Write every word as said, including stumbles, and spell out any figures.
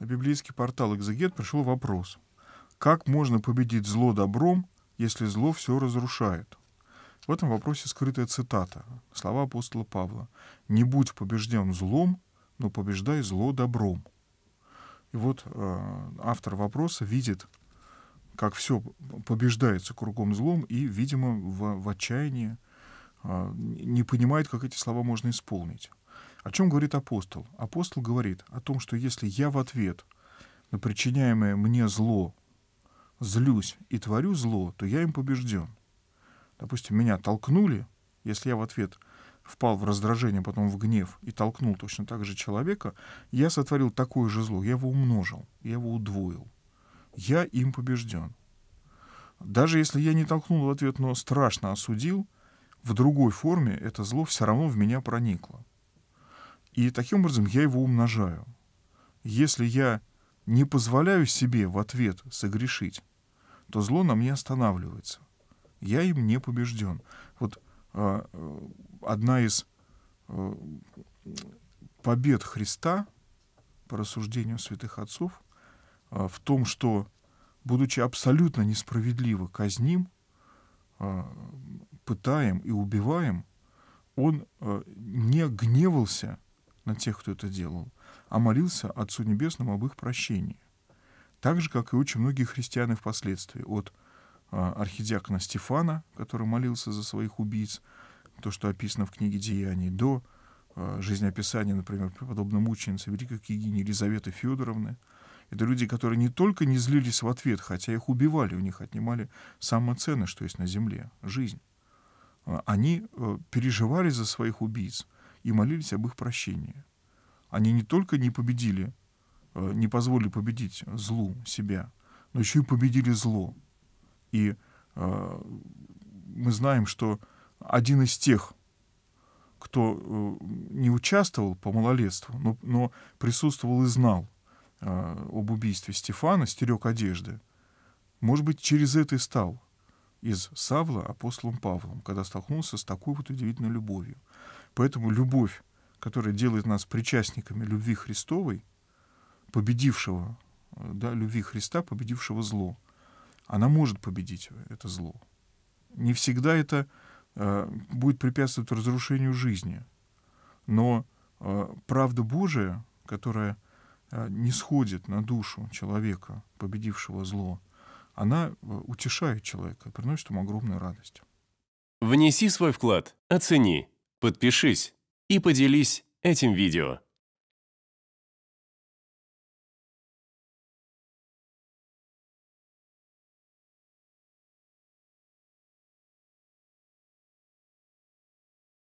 На библейский портал «Экзегет» пришел вопрос. Как можно победить зло добром, если зло все разрушает? В этом вопросе скрытая цитата. Слова апостола Павла. «Не будь побежден злом, но побеждай зло добром». И вот э, автор вопроса видит, как все побеждается кругом злом, и, видимо, в, в отчаянии э, не понимает, как эти слова можно исполнить. О чем говорит апостол? Апостол говорит о том, что если я в ответ на причиняемое мне зло злюсь и творю зло, то я им побежден. Допустим, меня толкнули, если я в ответ впал в раздражение, потом в гнев и толкнул точно так же человека, я сотворил такое же зло, я его умножил, я его удвоил. Я им побежден. Даже если я не толкнул в ответ, но страшно осудил, в другой форме это зло все равно в меня проникло. И таким образом я его умножаю. Если я не позволяю себе в ответ согрешить, то зло на мне останавливается. Я им не побежден. Вот э, одна из э, побед Христа, по рассуждению святых отцов, э, в том, что, будучи абсолютно несправедливо казним, э, пытаем и убиваем, он э, не гневался на тех, кто это делал, а молился Отцу Небесному об их прощении. Так же, как и очень многие христианы впоследствии. От архидиакона Стефана, который молился за своих убийц, то, что описано в книге «Деяний», до жизнеописания, например, преподобной мученицы великой княгини Елизаветы Федоровны. Это люди, которые не только не злились в ответ, хотя их убивали, у них отнимали самое ценное, что есть на земле — жизнь. Они переживали за своих убийц и молились об их прощении. Они не только не победили, не позволили победить злу себя, но еще и победили зло. И э, мы знаем, что один из тех, кто э, не участвовал по малолетству, но, но присутствовал и знал э, об убийстве Стефана, стерег одежды, может быть, через это и стал из Савла апостолом Павлом, когда столкнулся с такой вот удивительной любовью. Поэтому любовь, которая делает нас причастниками любви Христовой, победившего, да, любви Христа, победившего зло, она может победить это зло. Не всегда это э, будет препятствовать разрушению жизни. Но э, правда Божия, которая э, нисходит на душу человека, победившего зло, она э, утешает человека, приносит ему огромную радость. Внеси свой вклад, оцени, подпишись и поделись этим видео.